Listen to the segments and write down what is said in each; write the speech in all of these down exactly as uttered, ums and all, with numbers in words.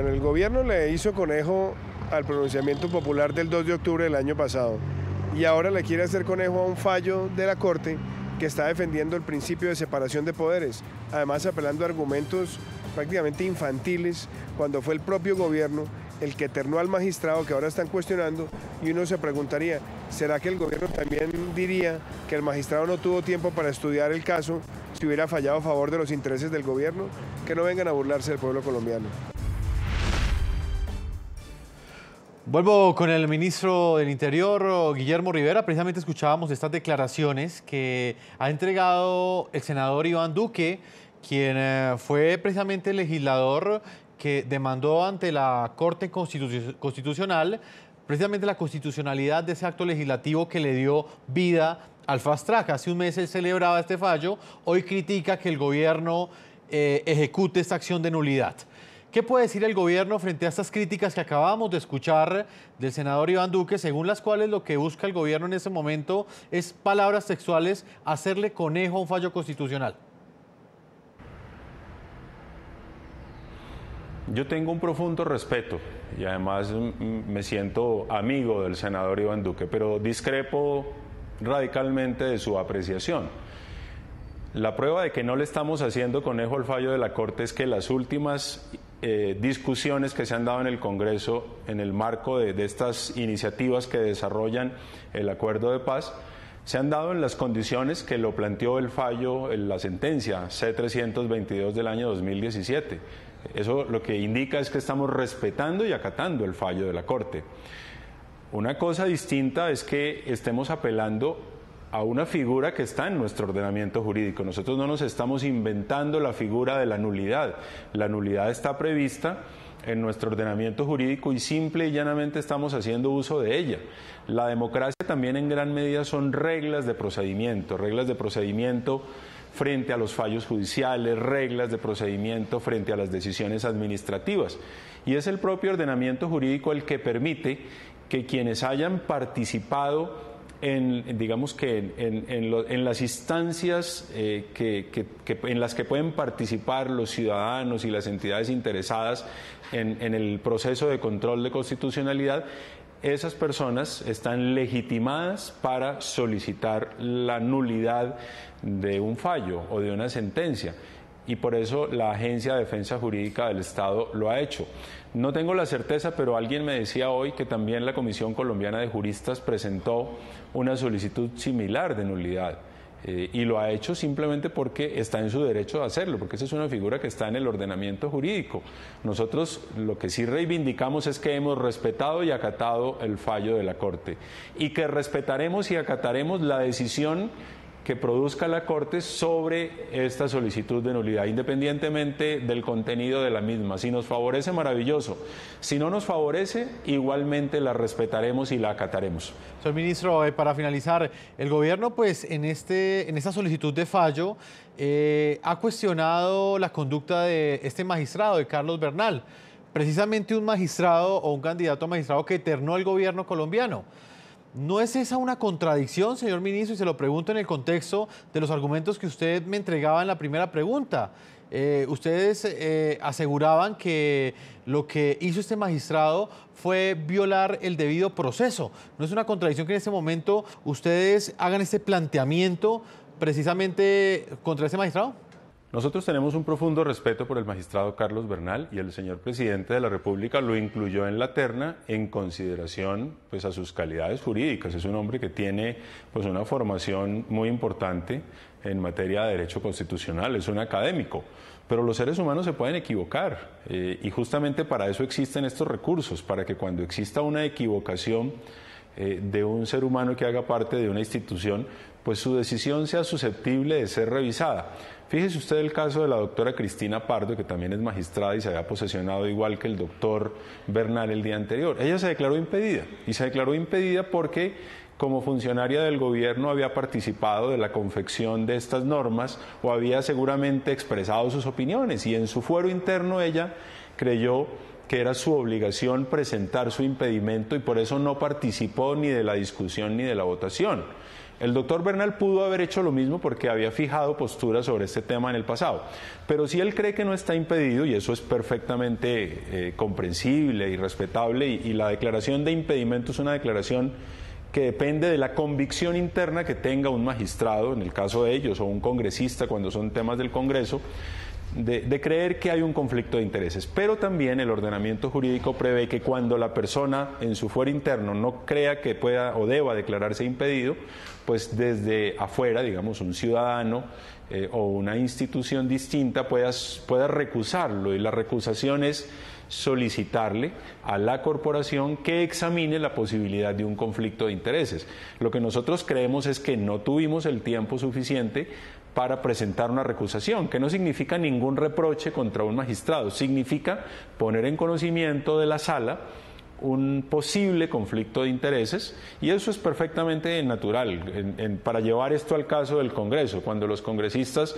Bueno, el gobierno le hizo conejo al pronunciamiento popular del dos de octubre del año pasado y ahora le quiere hacer conejo a un fallo de la Corte que está defendiendo el principio de separación de poderes, además apelando a argumentos prácticamente infantiles cuando fue el propio gobierno el que ternó al magistrado que ahora están cuestionando, y uno se preguntaría, ¿será que el gobierno también diría que el magistrado no tuvo tiempo para estudiar el caso si hubiera fallado a favor de los intereses del gobierno? Que no vengan a burlarse del pueblo colombiano. Vuelvo con el ministro del Interior, Guillermo Rivera. Precisamente escuchábamos estas declaraciones que ha entregado el senador Iván Duque, quien fue precisamente el legislador que demandó ante la Corte Constitucional precisamente la constitucionalidad de ese acto legislativo que le dio vida al Fast Track. Hace un mes él celebraba este fallo, hoy critica que el gobierno eh, ejecute esta acción de nulidad. ¿Qué puede decir el gobierno frente a estas críticas que acabamos de escuchar del senador Iván Duque, según las cuales lo que busca el gobierno en ese momento es, palabras textuales, hacerle conejo a un fallo constitucional? Yo tengo un profundo respeto y además me siento amigo del senador Iván Duque, pero discrepo radicalmente de su apreciación. La prueba de que no le estamos haciendo conejo al fallo de la Corte es que las últimas eh, discusiones que se han dado en el Congreso en el marco de, de estas iniciativas que desarrollan el acuerdo de paz se han dado en las condiciones que lo planteó el fallo, en la sentencia C trescientos veintidós del año dos mil diecisiete. Eso lo que indica es que estamos respetando y acatando el fallo de la Corte. Una cosa distinta es que estemos apelando a una figura que está en nuestro ordenamiento jurídico. Nosotros no nos estamos inventando la figura de la nulidad. La nulidad está prevista en nuestro ordenamiento jurídico y simple y llanamente estamos haciendo uso de ella. La democracia también en gran medida son reglas de procedimiento, reglas de procedimiento frente a los fallos judiciales, reglas de procedimiento frente a las decisiones administrativas. Y es el propio ordenamiento jurídico el que permite que quienes hayan participado en, digamos que en, en, en, lo, en las instancias eh, que, que, que, en las que pueden participar los ciudadanos y las entidades interesadas en, en el proceso de control de constitucionalidad, esas personas están legitimadas para solicitar la nulidad de un fallo o de una sentencia. Y por eso la Agencia de Defensa Jurídica del Estado lo ha hecho. No tengo la certeza, pero alguien me decía hoy que también la Comisión Colombiana de Juristas presentó una solicitud similar de nulidad. Eh, y lo ha hecho simplemente porque está en su derecho de hacerlo, porque esa es una figura que está en el ordenamiento jurídico. Nosotros lo que sí reivindicamos es que hemos respetado y acatado el fallo de la Corte y que respetaremos y acataremos la decisión que produzca la Corte sobre esta solicitud de nulidad, independientemente del contenido de la misma. Si nos favorece, maravilloso. Si no nos favorece, igualmente la respetaremos y la acataremos. Señor ministro, eh, para finalizar, el gobierno, pues, en, este, en esta solicitud de fallo eh, ha cuestionado la conducta de este magistrado, de Carlos Bernal, precisamente un magistrado o un candidato a magistrado que eternó el gobierno colombiano. ¿No es esa una contradicción, señor ministro? Y se lo pregunto en el contexto de los argumentos que usted me entregaba en la primera pregunta. Eh, ustedes eh, aseguraban que lo que hizo este magistrado fue violar el debido proceso. ¿No es una contradicción que en este momento ustedes hagan este planteamiento precisamente contra ese magistrado? Nosotros tenemos un profundo respeto por el magistrado Carlos Bernal y el señor presidente de la República lo incluyó en la terna en consideración, pues, a sus calidades jurídicas. Es un hombre que tiene, pues, una formación muy importante en materia de derecho constitucional, es un académico, pero los seres humanos se pueden equivocar eh, y justamente para eso existen estos recursos, para que cuando exista una equivocación eh, de un ser humano que haga parte de una institución, pues su decisión sea susceptible de ser revisada. Fíjese usted el caso de la doctora Cristina Pardo, que también es magistrada y se había posesionado igual que el doctor Bernal el día anterior. Ella se declaró impedida, y se declaró impedida porque como funcionaria del gobierno había participado de la confección de estas normas o había seguramente expresado sus opiniones, y en su fuero interno ella creyó que era su obligación presentar su impedimento y por eso no participó ni de la discusión ni de la votación. El doctor Bernal pudo haber hecho lo mismo porque había fijado posturas sobre este tema en el pasado, pero si él cree que no está impedido, y eso es perfectamente eh, comprensible y respetable, y, y la declaración de impedimento es una declaración que depende de la convicción interna que tenga un magistrado, en el caso de ellos, o un congresista cuando son temas del Congreso, de, de creer que hay un conflicto de intereses. Pero también el ordenamiento jurídico prevé que cuando la persona en su fuero interno no crea que pueda o deba declararse impedido, pues desde afuera, digamos, un ciudadano eh, o una institución distinta pueda, pueda recusarlo, y la recusación es solicitarle a la corporación que examine la posibilidad de un conflicto de intereses. Lo que nosotros creemos es que no tuvimos el tiempo suficiente para presentar una recusación, que no significa ningún reproche contra un magistrado, significa poner en conocimiento de la sala un posible conflicto de intereses, y eso es perfectamente natural en, en, para llevar esto al caso del Congreso. Cuando los congresistas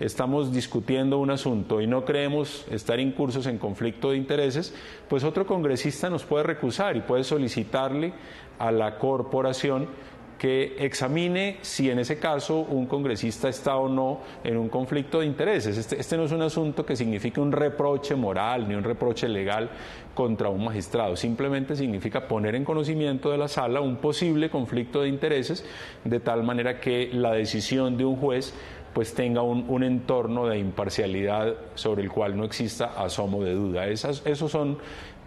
estamos discutiendo un asunto y no creemos estar incursos en conflicto de intereses, pues otro congresista nos puede recusar y puede solicitarle a la corporación que examine si en ese caso un congresista está o no en un conflicto de intereses. Este, este no es un asunto que signifique un reproche moral ni un reproche legal contra un magistrado, simplemente significa poner en conocimiento de la sala un posible conflicto de intereses, de tal manera que la decisión de un juez pues tenga un, un entorno de imparcialidad sobre el cual no exista asomo de duda. Esas, esos son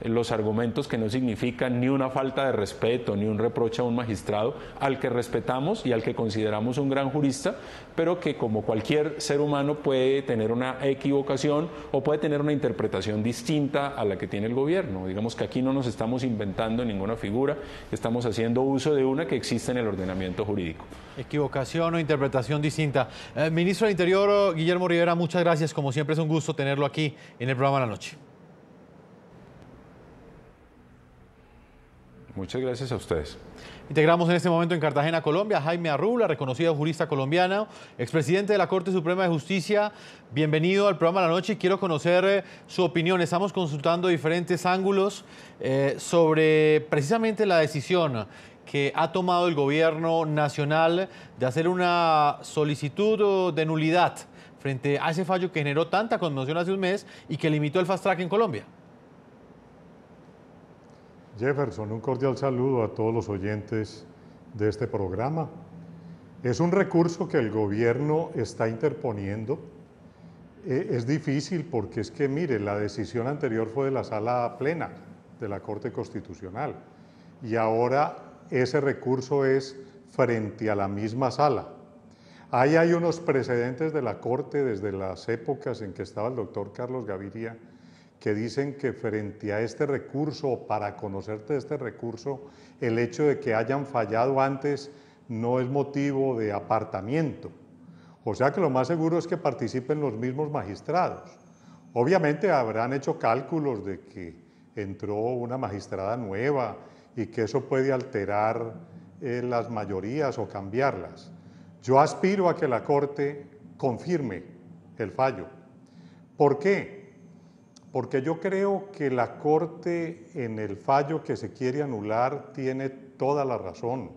los argumentos que no significan ni una falta de respeto, ni un reproche a un magistrado, al que respetamos y al que consideramos un gran jurista, pero que como cualquier ser humano puede tener una equivocación o puede tener una interpretación distinta a la que tiene el gobierno. Digamos que aquí no nos estamos inventando ninguna figura, estamos haciendo uso de una que existe en el ordenamiento jurídico. Equivocación o interpretación distinta. Eh, Ministro del Interior, Guillermo Rivera, muchas gracias. Como siempre es un gusto tenerlo aquí en el programa La Noche. Muchas gracias a ustedes. Integramos en este momento en Cartagena, Colombia, a Jaime Arrubla, reconocido jurista colombiano, expresidente de la Corte Suprema de Justicia. Bienvenido al programa La Noche. Quiero conocer eh, su opinión. Estamos consultando diferentes ángulos eh, sobre precisamente la decisión que ha tomado el gobierno nacional de hacer una solicitud de nulidad frente a ese fallo que generó tanta conmoción hace un mes y que limitó el Fast Track en Colombia. Jefferson, un cordial saludo a todos los oyentes de este programa. Es un recurso que el gobierno está interponiendo. Eh, es difícil porque es que, mire, la decisión anterior fue de la sala plena de la Corte Constitucional y ahora ese recurso es frente a la misma sala. Ahí hay unos precedentes de la Corte desde las épocas en que estaba el doctor Carlos Gaviria, que dicen que frente a este recurso, o para conocerte de este recurso, el hecho de que hayan fallado antes no es motivo de apartamiento. O sea que lo más seguro es que participen los mismos magistrados. Obviamente habrán hecho cálculos de que entró una magistrada nueva y que eso puede alterar eh, las mayorías o cambiarlas. Yo aspiro a que la Corte confirme el fallo. ¿Por qué? Porque yo creo que la Corte, en el fallo que se quiere anular, tiene toda la razón.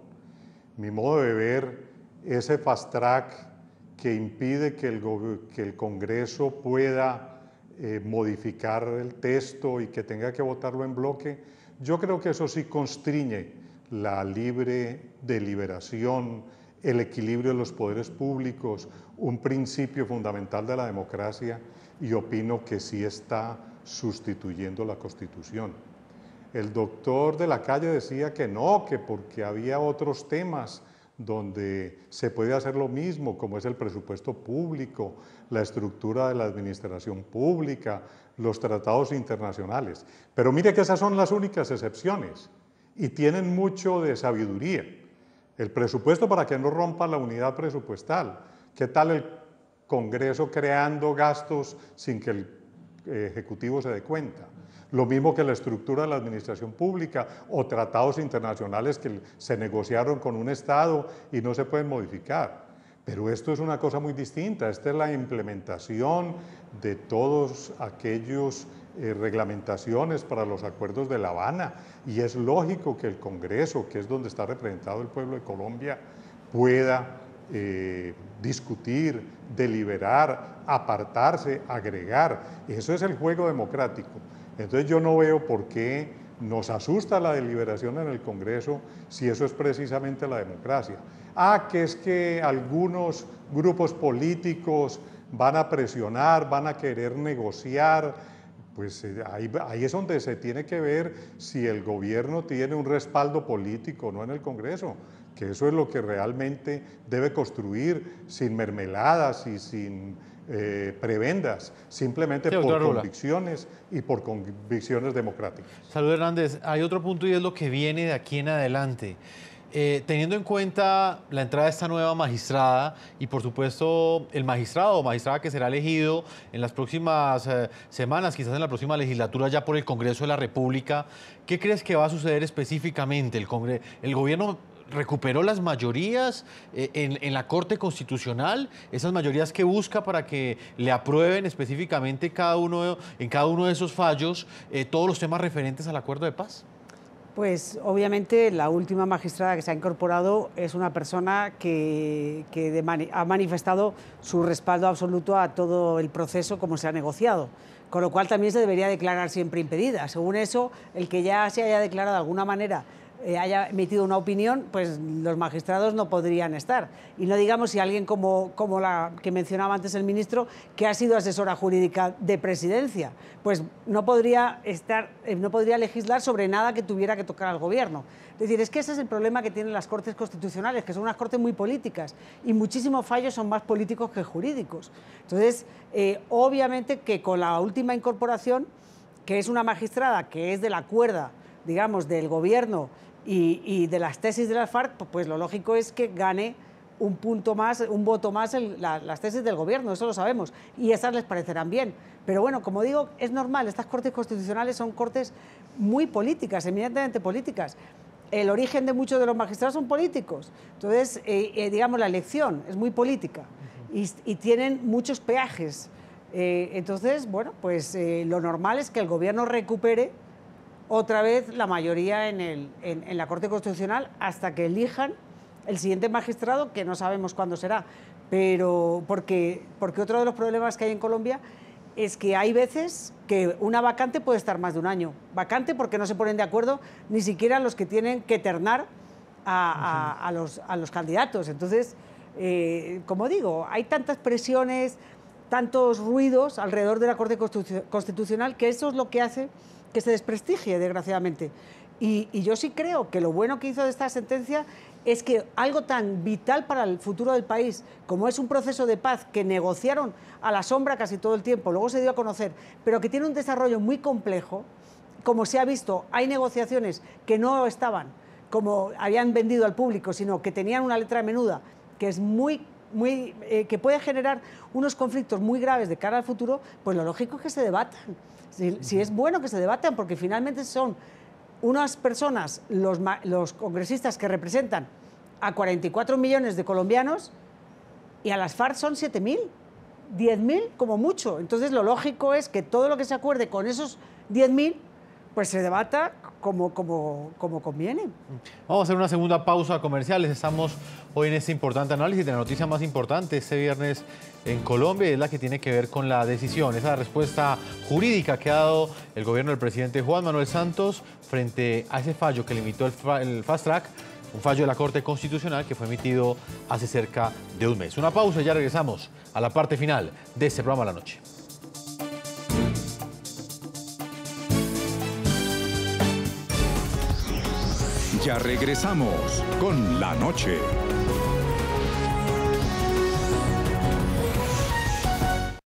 Mi modo de ver, ese fast track que impide que el, que el Congreso pueda eh, modificar el texto y que tenga que votarlo en bloque, yo creo que eso sí constriñe la libre deliberación, el equilibrio de los poderes públicos, un principio fundamental de la democracia, y opino que sí está sustituyendo la Constitución. El doctor de la calle decía que no, que porque había otros temas donde se puede hacer lo mismo, como es el presupuesto público, la estructura de la administración pública, los tratados internacionales. Pero mire que esas son las únicas excepciones y tienen mucho de sabiduría. El presupuesto para que no rompa la unidad presupuestal. ¿Qué tal el Congreso creando gastos sin que el Ejecutivo se dé cuenta? Lo mismo que la estructura de la administración pública o tratados internacionales que se negociaron con un Estado y no se pueden modificar. Pero esto es una cosa muy distinta. Esta es la implementación de todos aquellos eh, reglamentaciones para los acuerdos de La Habana. Y es lógico que el Congreso, que es donde está representado el pueblo de Colombia, pueda eh, discutir, deliberar, apartarse, agregar. Eso es el juego democrático. Entonces yo no veo por qué nos asusta la deliberación en el Congreso si eso es precisamente la democracia. Ah, que es que algunos grupos políticos van a presionar, van a querer negociar, pues ahí, ahí es donde se tiene que ver si el gobierno tiene un respaldo político o no en el Congreso, que eso es lo que realmente debe construir sin mermeladas y sin eh, prebendas, simplemente sí, por convicciones y por convicciones democráticas. Salud Hernández, hay otro punto y es lo que viene de aquí en adelante. Eh, teniendo en cuenta la entrada de esta nueva magistrada y, por supuesto, el magistrado o magistrada que será elegido en las próximas eh, semanas, quizás en la próxima legislatura ya por el Congreso de la República, ¿qué crees que va a suceder específicamente? ¿El, Congre- el gobierno recuperó las mayorías eh, en, en la Corte Constitucional? ¿Esas mayorías que busca para que le aprueben específicamente cada uno, en cada uno de esos fallos eh, todos los temas referentes al acuerdo de paz? Pues obviamente la última magistrada que se ha incorporado es una persona que, que de mani- ha manifestado su respaldo absoluto a todo el proceso como se ha negociado, con lo cual también se debería declarar siempre impedida. Según eso, el que ya se haya declarado de alguna manera, eh, haya emitido una opinión, pues los magistrados no podrían estar. Y no digamos si alguien como, como la que mencionaba antes el ministro, que ha sido asesora jurídica de presidencia, pues no podría estar, no podría legislar sobre nada que tuviera que tocar al gobierno. Es decir, es que ese es el problema que tienen las cortes constitucionales, que son unas cortes muy políticas y muchísimos fallos son más políticos que jurídicos. Entonces, eh, obviamente que con la última incorporación, que es una magistrada que es de la cuerda, digamos, del gobierno y, y de las tesis de las FARC, pues lo lógico es que gane un punto más, un voto más el, la, las tesis del gobierno, eso lo sabemos, y esas les parecerán bien. Pero bueno, como digo, es normal, estas cortes constitucionales son cortes muy políticas, eminentemente políticas. El origen de muchos de los magistrados son políticos, entonces, eh, eh, digamos, la elección es muy política y, y tienen muchos peajes. Eh, entonces, bueno, pues eh, lo normal es que el gobierno recupere otra vez la mayoría en, el, en, en la Corte Constitucional hasta que elijan el siguiente magistrado, que no sabemos cuándo será, pero porque, porque otro de los problemas que hay en Colombia es que hay veces que una vacante puede estar más de un año, vacante porque no se ponen de acuerdo ni siquiera los que tienen que ternar a, a, a, los, a los candidatos. Entonces, eh, como digo, hay tantas presiones, tantos ruidos alrededor de la Corte Constitucional que eso es lo que hace que se desprestigie, desgraciadamente. Y, y yo sí creo que lo bueno que hizo de esta sentencia es que algo tan vital para el futuro del país, como es un proceso de paz que negociaron a la sombra casi todo el tiempo, luego se dio a conocer, pero que tiene un desarrollo muy complejo, como se ha visto, hay negociaciones que no estaban como habían vendido al público, sino que tenían una letra menuda, que es muy, muy eh, que puede generar unos conflictos muy graves de cara al futuro, pues lo lógico es que se debatan. Si, si es bueno que se debatan, porque finalmente son unas personas, los, los congresistas que representan a cuarenta y cuatro millones de colombianos y a las FARC son siete mil, diez mil como mucho. Entonces lo lógico es que todo lo que se acuerde con esos diez mil pues se debata como, como, como conviene. Vamos a hacer una segunda pausa comerciales. Estamos hoy en este importante análisis de la noticia más importante este viernes en Colombia, es la que tiene que ver con la decisión, esa respuesta jurídica que ha dado el gobierno del presidente Juan Manuel Santos frente a ese fallo que limitó el, el Fast Track, un fallo de la Corte Constitucional que fue emitido hace cerca de un mes. Una pausa y ya regresamos a la parte final de este programa La Noche. Ya regresamos con La Noche.